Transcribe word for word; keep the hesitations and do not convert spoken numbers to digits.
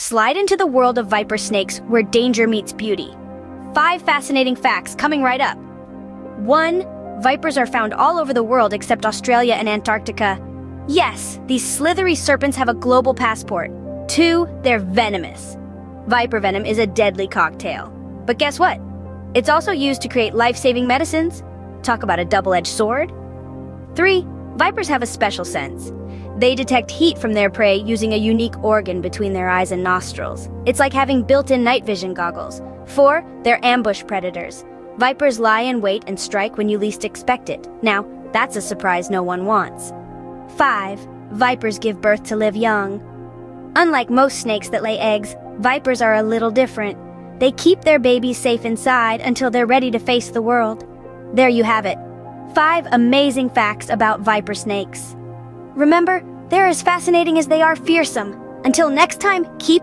Slide into the world of viper snakes where danger meets beauty. Five fascinating facts coming right up. One, vipers are found all over the world except Australia and Antarctica. Yes, these slithery serpents have a global passport. Two, they're venomous. Viper venom is a deadly cocktail. But guess what? It's also used to create life-saving medicines. Talk about a double-edged sword. Three, vipers have a special sense. They detect heat from their prey using a unique organ between their eyes and nostrils. It's like having built-in night vision goggles. Four, they're ambush predators. Vipers lie in wait and strike when you least expect it. Now, that's a surprise no one wants. Five, vipers give birth to live young. Unlike most snakes that lay eggs, vipers are a little different. They keep their babies safe inside until they're ready to face the world. There you have it. Five amazing facts about viper snakes. Remember, they're as fascinating as they are fearsome. Until next time, keep